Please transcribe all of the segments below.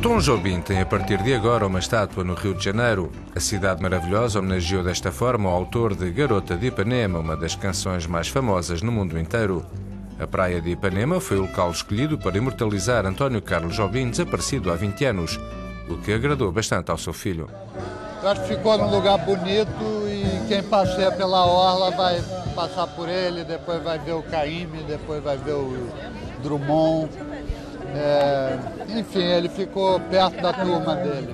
Tom Jobim tem a partir de agora uma estátua no Rio de Janeiro. A cidade maravilhosa homenageou desta forma o autor de Garota de Ipanema, uma das canções mais famosas no mundo inteiro. A praia de Ipanema foi o local escolhido para imortalizar António Carlos Jobim, desaparecido há 20 anos, o que agradou bastante ao seu filho. Eu acho que ficou num lugar bonito e quem passeia pela orla vai passar por ele, depois vai ver o Caymmi, depois vai ver o Drummond. Enfim, ele ficou perto da turma dele.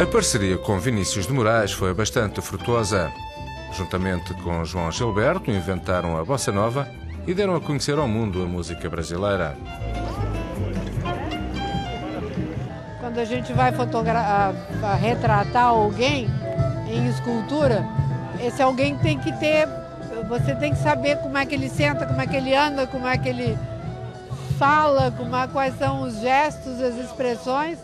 A parceria com Vinícius de Moraes foi bastante frutuosa. Juntamente com João Gilberto, inventaram a bossa nova e deram a conhecer ao mundo a música brasileira. Quando a gente vai retratar alguém em escultura, esse alguém tem que ter... Você tem que saber como é que ele senta, como é que ele anda, como é que ele fala, quais são os gestos, as expressões.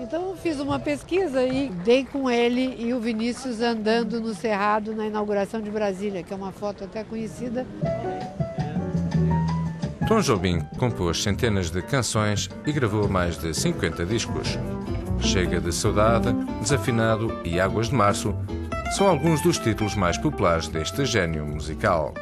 Então eu fiz uma pesquisa e dei com ele e o Vinícius andando no Cerrado na inauguração de Brasília, que é uma foto até conhecida. Tom Jobim compôs centenas de canções e gravou mais de 50 discos. Chega de Saudade, Desafinado e Águas de Março são alguns dos títulos mais populares deste gênio musical.